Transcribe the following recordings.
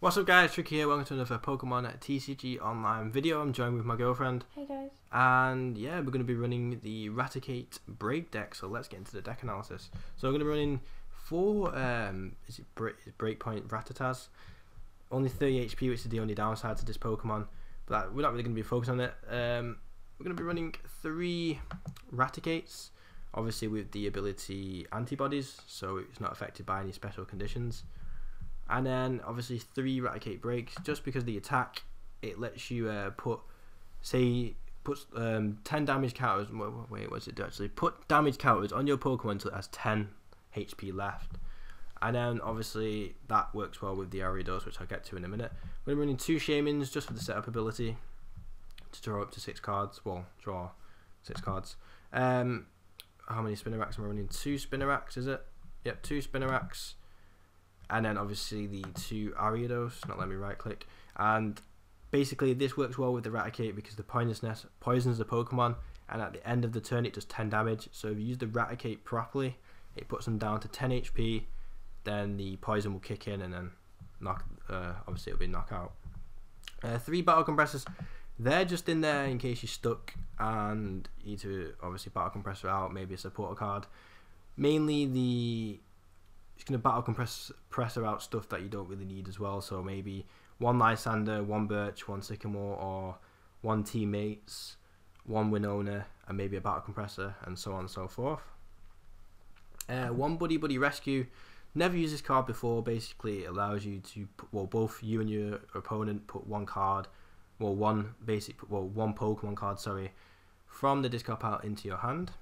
What's up guys, Trick here, welcome to another Pokemon TCG Online video. I'm joined with my girlfriend. Hey guys. And yeah, we're going to be running the Raticate BREAK deck, so let's get into the deck analysis. So we're going to be running four, BREAKPoint Rattatas. Only 30 HP, which is the only downside to this Pokemon, but we're not really going to be focused on it. We're going to be running three Raticates, obviously with the ability Antibodies, so it's not affected by any special conditions. And then obviously three Raticate BREAKs, just because of the attack, it lets you puts 10 damage counters. Wait, what's it do actually? Put damage counters on your Pokemon until it has 10 HP left. And then obviously that works well with the Ariados, which I'll get to in a minute. We're running two Shamans just for the setup ability to draw up to 6 cards. Well, draw 6 cards. How many Spinaraks am I running? Two Spinaraks, is it? Yep, two Spinaraks. And then obviously the two Ariados, not let me right click. And basically this works well with the Raticate because the poisonousness poisons the Pokemon, and at the end of the turn it does 10 damage. So if you use the Raticate properly, it puts them down to 10 HP, then the poison will kick in and then knock, obviously it'll be knockout. Three Battle Compressors, they're just in there in case you're stuck and you need to obviously Battle Compressor out, maybe a supporter card. Mainly the... It's going to battle compressor out stuff that you don't really need as well. So maybe one Lysander, one Birch, one Sycamore, or one Teammates, one Winona, and maybe a Battle Compressor, and so on and so forth. One Buddy Buddy Rescue. Never used this card before. Basically, it allows you to, both you and your opponent put one card, one Pokemon card, sorry, from the discard pile into your hand.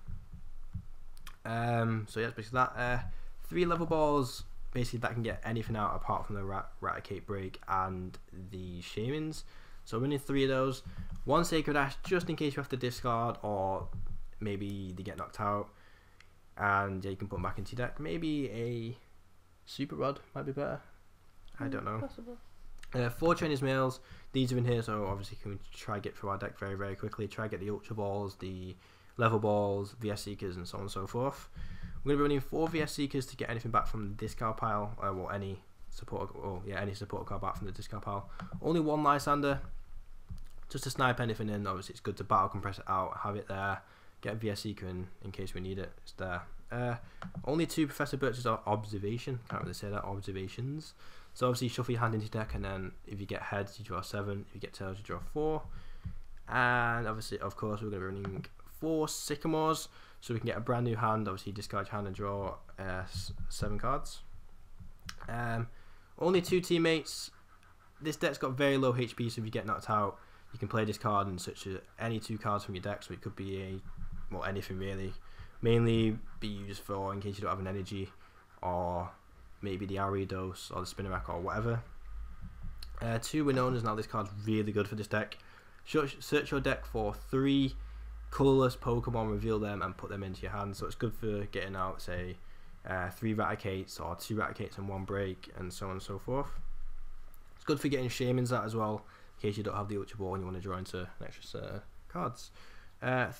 So yeah, that's basically that. Three Level Balls, basically that can get anything out apart from the Raticate BREAK and the Shamans. So we need three of those. One Sacred Ash, just in case you have to discard or maybe they get knocked out. And yeah, you can put them back into your deck. Maybe a Super Rod might be better. I don't know. Possible. Four Trainers' Mails. These are in here, so obviously can we try to get through our deck very, very quickly. Try to get the Ultra Balls, the Level Balls, V.S. Seekers, and so on and so forth. We're going to be running four V.S. Seekers to get anything back from the discard pile, or any support, any support card back from the discard pile. Only one Lysander, just to snipe anything in. Obviously, it's good to Battle Compress it out, have it there, get a V.S. Seeker in case we need it. It's there. Only two Professor Birch's Observation. Can't really say that, Observations. So obviously, shuffle your hand into your deck, and then if you get heads, you draw 7. If you get tails, you draw 4. And obviously, of course, we're going to be running four Sycamores, so we can get a brand new hand. Obviously discard your hand and draw 7 cards. Only two Teammates. This deck's got very low HP, so if you get knocked out you can play this card and such as any 2 cards from your deck, so it could be a, well, anything really, mainly be used for in case you don't have an energy, or maybe the Ariados or the Spinarak or whatever. Two Winonas. Now this card's really good for this deck. Search your deck for 3 colourless Pokemon, reveal them and put them into your hand. So it's good for getting out, say, 3 Raticates or 2 Raticates and 1 BREAK, and so on and so forth. It's good for getting Shamans out as well, in case you don't have the Ultra Ball and you want to draw into an extra set of cards.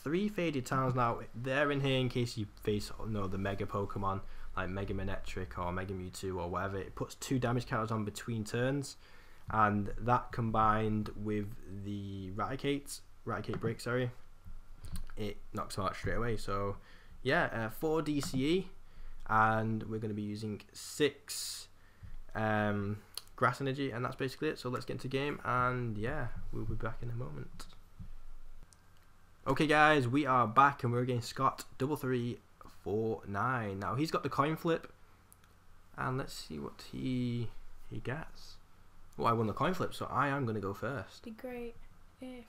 Three Faded Towns. Now they're in here in case you face the Mega Pokemon like Mega Manectric or Mega Mewtwo or whatever. It puts 2 damage counters on between turns, and that combined with the Raticate BREAK, sorry, it knocks them out straight away. So yeah, 4 DCE, and we're going to be using 6 grass energy, and that's basically it. So let's get into game, and yeah, we'll be back in a moment. Okay guys, we are back and we're against Scott 3349. Now he's got the coin flip, and let's see what he gets. Well, I won the coin flip, so I am going to go first. It'd be great if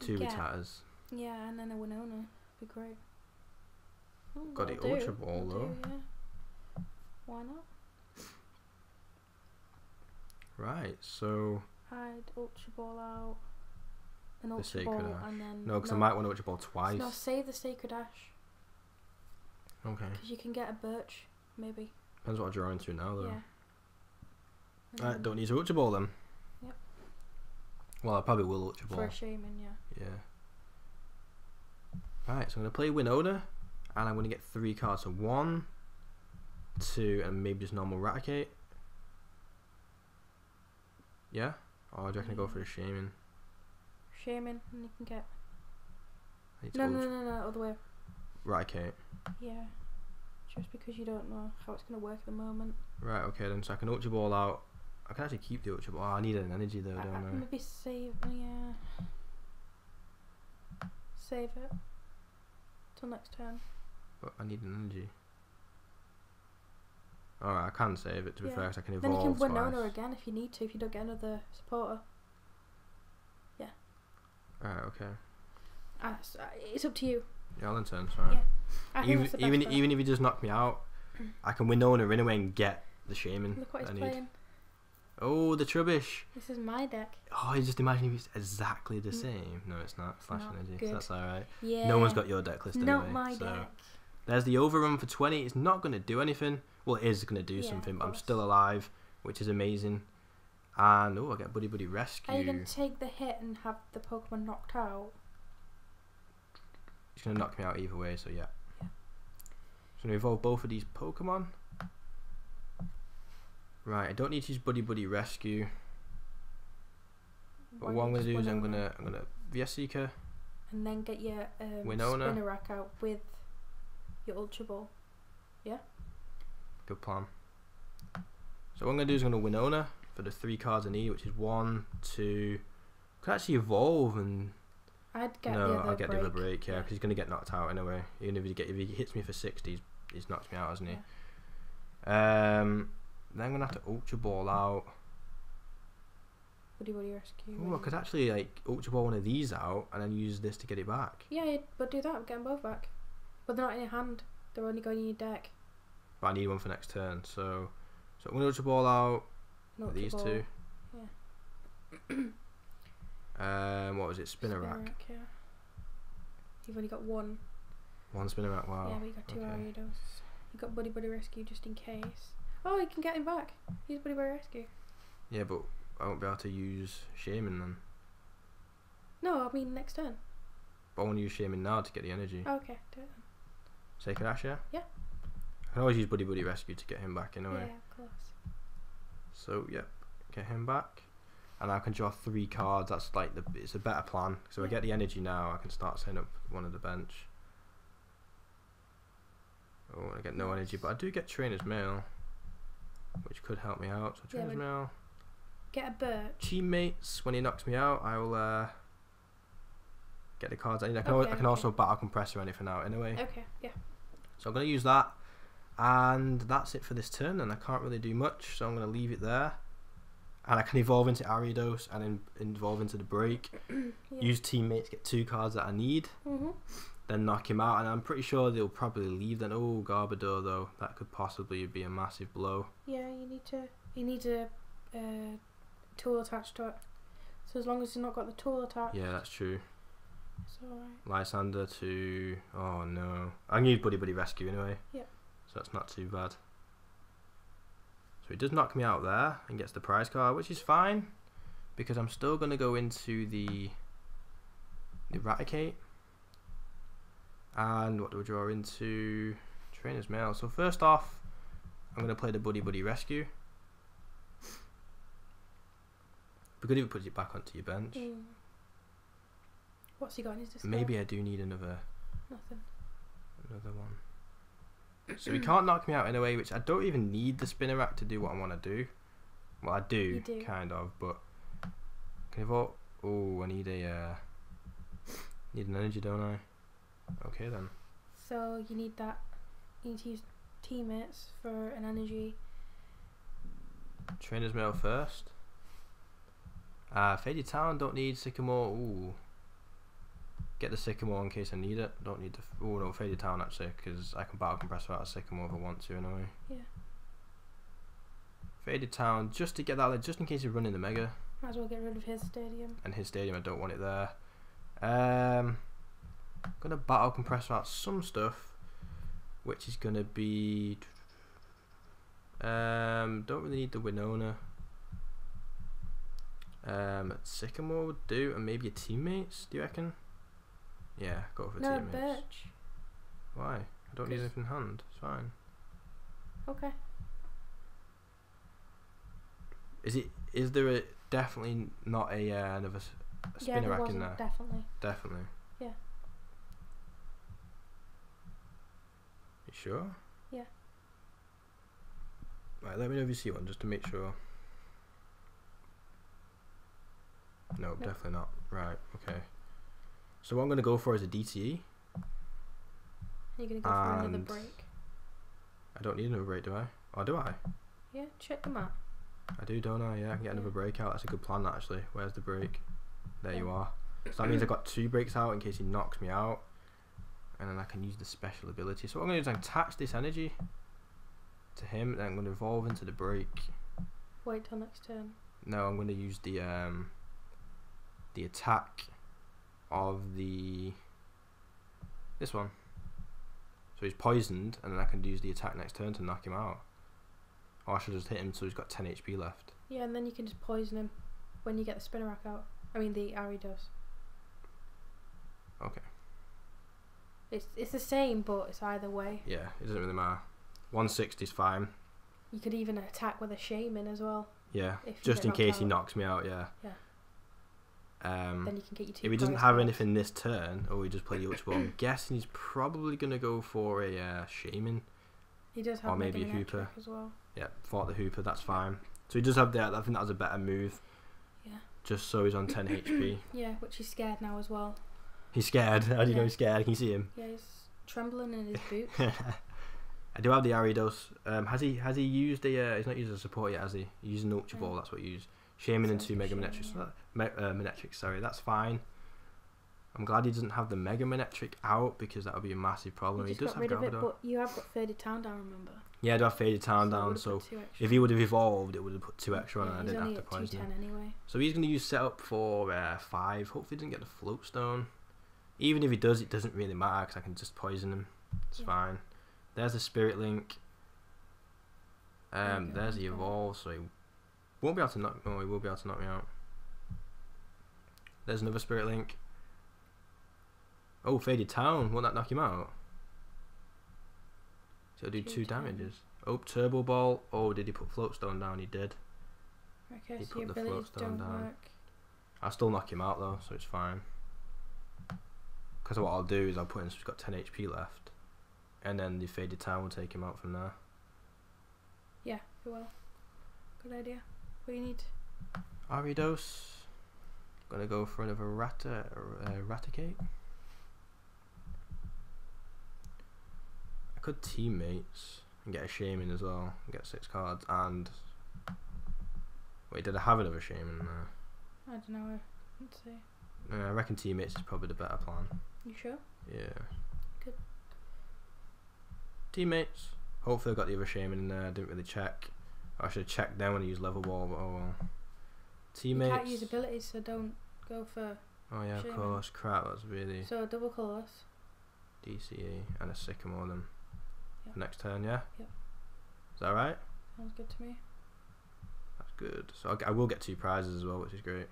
2 Rattatas. Yeah, and then a Winona. Be great. Ooh, got the Ultra Ball though. Yeah. Why not? Right, so. Hide Ultra Ball out. An Ultra Ball and then. No, because I might want Ultra Ball twice. No, save the Sacred Ash. Okay. Because you can get a Birch, maybe. Depends what I draw into now though. Yeah. I don't need to Ultra Ball then. Well, I probably will Ultra Ball. For a Shaman, yeah. Yeah. Right, so I'm going to play Winona, and I'm going to get 3 cards. So 1, 2, and maybe just normal Raticate. Yeah? Oh, I'm gonna go for the Shaman. Shaman, and you can get... No, other way. Raticate. Yeah. Just because you don't know how it's going to work at the moment. Right, okay then, so I can Ultra Ball out. I can actually keep the Ultra Ball. Oh, I need an energy though, don't I? Maybe save, yeah. Save it. Till next turn. But I need an energy. Alright, I can save it to be fair, because I can evolve. Then you can Winona again if you need to, if you don't get another supporter. Yeah. Alright, okay. So it's up to you. Yeah, I'll turn, sorry. Yeah. Even if he just knocked me out, I can Winona in away and get the Shaman. Look what he's playing. Oh, the Trubbish. This is my deck. Oh, you just imagine if it's exactly the same. No, it's not. Flash energy. So that's alright. Yeah. No one's got your deck list anyway. Not my deck. There's the overrun for 20. It's not going to do anything. Well, it is going to do something, but I'm still alive, which is amazing. And, oh, I get Buddy Buddy Rescue. Are you going to take the hit and have the Pokemon knocked out? It's going to knock me out either way, so yeah. I'm going to evolve both of these Pokemon. Right, I don't need to use Buddy Buddy Rescue. But what I'm going to do is I'm going to V.S. Seeker. And then get your Spinarak out with your Ultra Ball. Yeah? Good plan. So what I'm going to do is I'm going to Winona for the 3 cards I need, which is 1, 2... I could actually evolve and... I'll get the other break, yeah, because he's going to get knocked out anyway. Even if he hits me for 60, he's knocked me out, hasn't he? Yeah. Then I'm going to have to Ultra Ball out. Buddy Buddy Rescue. Oh, I could actually like Ultra Ball one of these out and then use this to get it back. Yeah, but do that, get them both back. But they're not in your hand, they're only going in your deck. But I need one for next turn, so I'm going to Ultra Ball out with these two. Yeah. What was it? Spinarak. Yeah. You've only got one. One Spinarak, wow. Yeah, but you got 2 Ariados. You got Buddy Buddy Rescue just in case. Oh, you can get him back. Use Buddy Buddy Rescue. Yeah, but I won't be able to use Shaman then. No, I mean next turn. But I want to use Shaman now to get the energy. Oh, okay, do it then. Sacred Ash, yeah? Yeah. I can always use Buddy Buddy Rescue to get him back in a way. Yeah, of course. So, yep, get him back. And I can draw 3 cards. That's like it's a better plan. So I get the energy now. I can start setting up one of the bench. Oh, I get no energy, but I do get Trainers' Mail, which could help me out. So Trainers' Mail. Get a Birch. Teammates. When he knocks me out, I will get the cards I need. I can also Battle Compressor or anything out anyway. Okay. Yeah. So I'm gonna use that, and that's it for this turn. And I can't really do much, so I'm gonna leave it there. And I can evolve into Ariados and evolve into the break. Use Teammates, get 2 cards that I need. Then knock him out. And I'm pretty sure they'll probably leave then. Oh, Garbodor though. That could possibly be a massive blow. Yeah, you need a tool attached to it. So as long as you've not got the tool attached. Yeah, that's true. It's alright. Lysander to... Oh no. I can use Buddy Buddy Rescue anyway. Yeah. So that's not too bad. So it does knock me out there and gets the prize card, which is fine because I'm still going to go into the Raticate. And what do we draw into? Trainer's Mail. So first off, I'm going to play the Buddy Buddy Rescue. We could even put it back onto your bench. What's he got in his discard? Maybe I do need another... Nothing. Another one. So he can't knock me out in a way, which I don't even need the Spinarak to do what I want to do. Well, I do, kind of, but can I vote? Oh, I need a need an energy, don't I? Okay then. So you need that. You need to use Teammates for an energy. Trainer's Mail first. Faded Town, don't need Sycamore. Ooh. Get the Sycamore in case I need it. Don't need the... Oh no, Faded Town actually, because I can Battle Compressor out of Sycamore if I want to anyway. Yeah. Faded Town, just to get that, like, just in case he's running the Mega. Might as well get rid of his Stadium. And his Stadium, I don't want it there. I'm going to Battle Compressor out some stuff, which is going to be... don't really need the Winona. Sycamore would do, and maybe your Teammates, do you reckon? Yeah, go for Teammates. No, Birch. Why? I don't need anything in hand. It's fine. Okay. Is there a definitely not a another Spinarak in there. Definitely. Definitely. Yeah. You sure? Yeah. Right, let me know if you see one just to make sure. Nope, definitely not. Right, okay. So what I'm gonna go for is a DCE. Are you gonna go for another break? I don't need another break, do I? Or do I? Yeah, check the map. I do, don't I? Yeah, I can get another break out. That's a good plan, actually. Where's the break? There you are. So that means I've got two breaks out in case he knocks me out. And then I can use the special ability. So what I'm going to do is attach this energy to him. Then I'm going to evolve into the break. Wait till next turn. No, I'm going to use the attack of the... this one. So he's poisoned, and then I can use the attack next turn to knock him out. Or I should just hit him so he's got 10 HP left. Yeah, and then you can just poison him when you get the Spinarak out. I mean, the Ariados. Okay. It's the same, but it's either way. Yeah, it doesn't really matter. 160 is fine. You could even attack with a Shaman as well. Yeah, just in case he knocks me out, yeah. Yeah. Then you can get your two. If he doesn't have anything this turn, or we just play the Ultra Ball, I'm guessing he's probably going to go for a Shaman. He does have, or maybe a Hooper as well. Yeah, fought the Hooper, that's fine. So he does have that. I think that was a better move. Yeah. Just so he's on 10 HP. Yeah, which he's scared now as well. He's scared. How do you know he's scared? Can you see him? Yeah, he's trembling in his boots. I do have the Ariados. Has he used a? He's not used a support yet, has he? He's used an Ultra Ball. That's what he used. Shaman and two Mega Manectrics. Yeah. Manectric, sorry, that's fine. I'm glad he doesn't have the Mega Manectric out because that would be a massive problem. He does have Garbodor. But you have got Faded Town down, remember? Yeah, I do have Faded Town down, so if he would have evolved, it would have put two extra on and I didn't have to poison him. Anyway. So he's going to use setup for 5. Hopefully he doesn't get the Float Stone. Even if he does, it doesn't really matter because I can just poison him. It's fine. There's the Spirit Link. There's the Evolve, so he won't be able to knock me out. He will be able to knock me out. There's another Spirit Link. Oh, Faded Town. Won't that knock him out? So it'll do two damages. Oh, Turbo Ball. Oh, did he put Float Stone down? He did. Okay, he put the Float Stone down. I'll still knock him out though, so it's fine. Because what I'll do is I'll put him so he's got 10 HP left. And then the Faded Town will take him out from there. Yeah, it will. Good idea. What do you need? Ariados. Gonna go for another Raticate. I could Teammates and get a Shaman as well. Get 6 cards and... wait, did I have another Shaman there? I don't know. Let's see. I reckon Teammates is probably the better plan. You sure? Yeah. Good. Teammates. Hopefully I got the other Shaman in there. I didn't really check. I should have checked then when I used Level Ball, but oh well. Teammates. You can't use abilities, so don't go for... oh yeah, Shaman. Of course. Crap, that's really... so double colours. DCE and a Sycamore then. Yep. Next turn, yeah? Yep. Is that right? Sounds good to me. That's good. So I will get 2 prizes as well, which is great.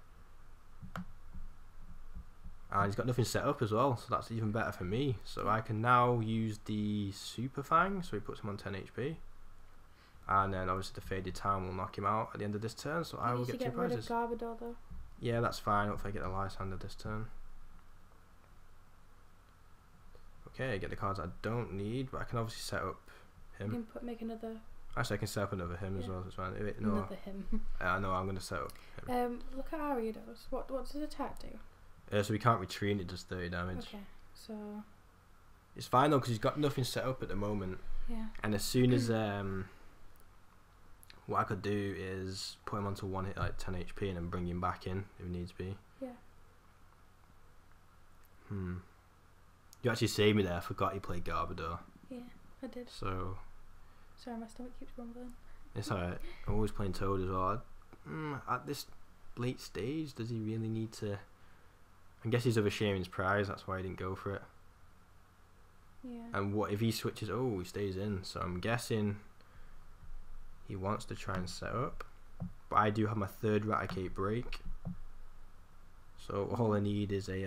And he's got nothing set up as well, so that's even better for me. So I can now use the Super Fang, so he puts him on 10 HP. And then obviously the Faded Town will knock him out at the end of this turn, so I will get 2 prizes. Rid of Garbodor, though. Yeah, that's fine. Hopefully I get a Lysander this turn. Okay, get the cards I don't need, but I can obviously set up him. You can make another. Actually, I can set up another him as well. So it's fine. Wait, no. Another him. No, I'm going to set up him. Look at Ariados. What does his attack do? So we can't retreat. It does 30 damage. Okay, so. It's fine though because he's got nothing set up at the moment. Yeah. And as soon as what I could do is put him onto one hit, like 10 HP, and then bring him back in if needs be. Yeah. You actually saved me there. I forgot you played Garbodor. Yeah, I did. So. Sorry, my stomach keeps rumbling. It's alright. I'm always playing Toad as well. At this late stage, does he really need to? I guess he's over Shaman's prize. That's why he didn't go for it. Yeah. And what if he switches? Oh, he stays in. So I'm guessing he wants to try and set up. But I do have my 3rd Raticate break. So all I need is a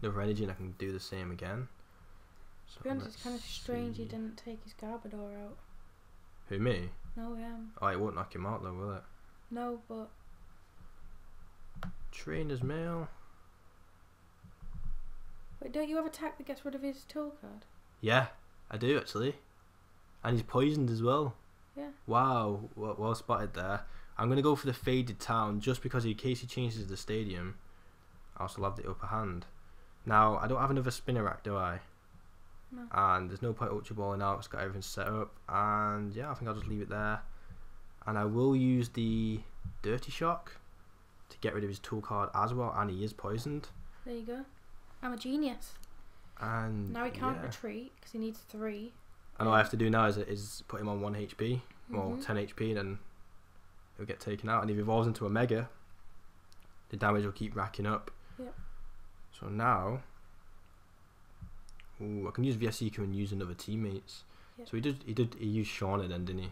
another energy, and I can do the same again. So to be honest, it's kind of strange he didn't take his Garbodor out. Who, me? No, him. Oh, it won't knock him out though, will it? No, but... Trainers' Mail. Wait, don't you have attack that gets rid of his tool card? Yeah, I do actually. And he's poisoned as well. Yeah. Wow, well spotted there. I'm going to go for the Faded Town just because in case he changes the stadium, I also love the upper hand. Now, I don't have another Spinarak, do I? No. And there's no point Ultra Balling out. It's got everything set up. And yeah, I think I'll just leave it there. And I will use the Dirty Shock to get rid of his tool card as well. And he is poisoned. There you go. I'm a genius. And now he can't retreat because he needs 3. And all I have to do now is put him on 1 HP. Well, 10 HP, and then he'll get taken out. And if he evolves into a Mega, the damage will keep racking up. Yep. So now, ooh, I can use V.S. Seeker and use another Teammates. Yep. So he used Shauna then, didn't he?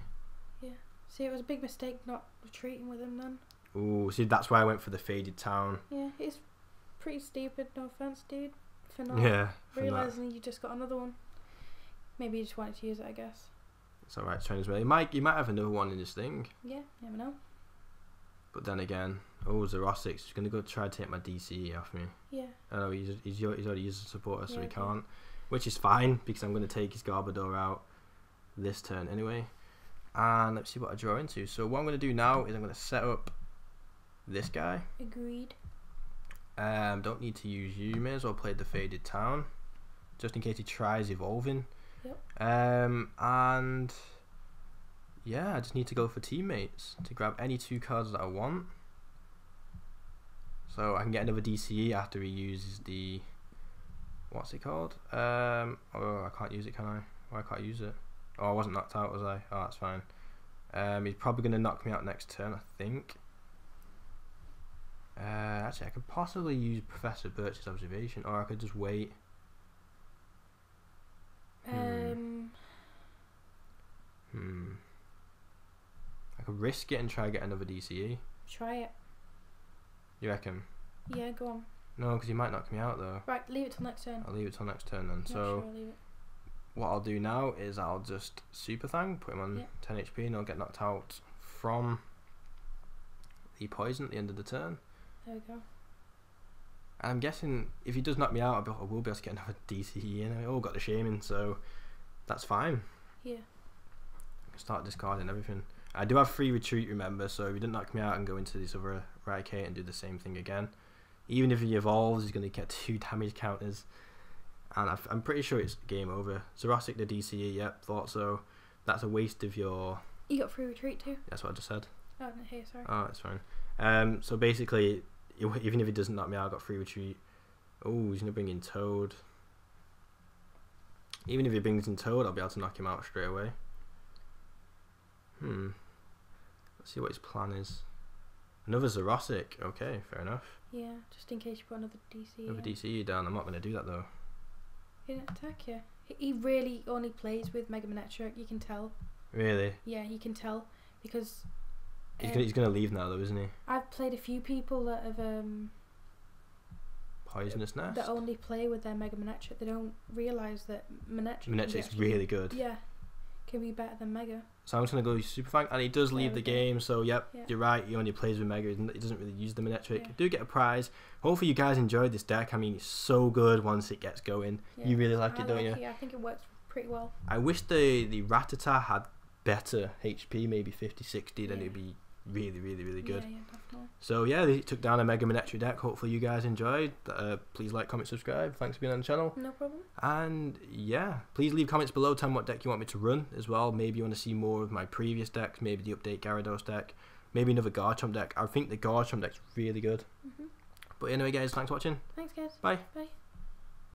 Yeah. See, it was a big mistake not retreating with him then. Ooh, see, that's why I went for the Faded Town. Yeah, it's pretty stupid, no offense, dude, for not realising you just got another one. Maybe you just wanted to use it, I guess. It's alright, Trainers' Mail. You might have another one in this thing. Yeah, never know. But then again, oh, Zerosix is going to go try to take my DCE off me. Yeah. Oh, he's already used a supporter, so he can't. Which is fine, because I'm going to take his Garbodor out this turn anyway. And let's see what I draw into. So what I'm going to do now is I'm going to set up this guy. Agreed. Don't need to use you. May as well play the Faded Town, just in case he tries evolving. Yep. And yeah, I just need to go for Teammates to grab any 2 cards that I want, so I can get another DCE after he uses the oh, I can't use it, can I? Oh, I can't use it. Oh, I wasn't knocked out, was I? Oh, that's fine. He's probably going to knock me out next turn, I think. Actually, I could possibly use Professor Birch's Observation, or I could just wait. I could risk it and try to get another DCE. Try it. You reckon? Yeah, go on. No, because you might knock me out though. Right, leave it till next turn. I'll leave it till next turn then. So what I'll do now is I'll just Super Fang, put him on 10 HP, and I'll get knocked out from the poison at the end of the turn. There we go. And I'm guessing if he does knock me out, I will be able to get another DCE in. I all got the Shaman, so that's fine. Yeah. I can start discarding everything. I do have free retreat, remember, so if he doesn't knock me out, I can go into this other Raticate and do the same thing again. Even if he evolves, he's going to get 2 damage counters. And I'm pretty sure it's game over. Zerostic the DCE, yep, thought so. That's a waste of your... You got free retreat too? That's what I just said. Oh, no, here, sorry. Oh, it's fine. So basically, even if he doesn't knock me out, I got free retreat. Oh, he's going to bring in Toad. Even if he brings in Toad, I'll be able to knock him out straight away. Let's see what his plan is. Another Zerostic. Okay, fair enough. Yeah, just in case you put another DCE. Another DCE down. I'm not going to do that though. He didn't attack you. He really only plays with Mega Manectric. You can tell. Really? Yeah, you can tell because. He's going to leave now though, isn't he? I've played a few people that have Poisonous Nest. That only play with their Mega Manectric. They don't realise that Manectric's really good. Yeah, can be better than Mega. So I'm just going to go Super Fang, and he does leave the game. So yep, you're right. He only plays with Mega. He doesn't really use the Manectric. Do get a prize. Hopefully you guys enjoyed this deck. I mean, it's so good once it gets going. Yeah. You really like it, don't you? Yeah, I think it works pretty well. I wish the Rattata had better HP, maybe 50, 60. Then it'd be really good. Yeah, definitely. So yeah, they took down a Mega Manectric deck. Hopefully you guys enjoyed. Please like, comment, subscribe. Thanks for being on the channel. No problem. And yeah, please leave comments below telling what deck you want me to run as well. Maybe you want to see more of my previous decks, maybe the update Gyarados deck, maybe another Garchomp deck. I think the Garchomp deck's really good. But anyway guys, thanks for watching. Thanks guys. Bye. Bye.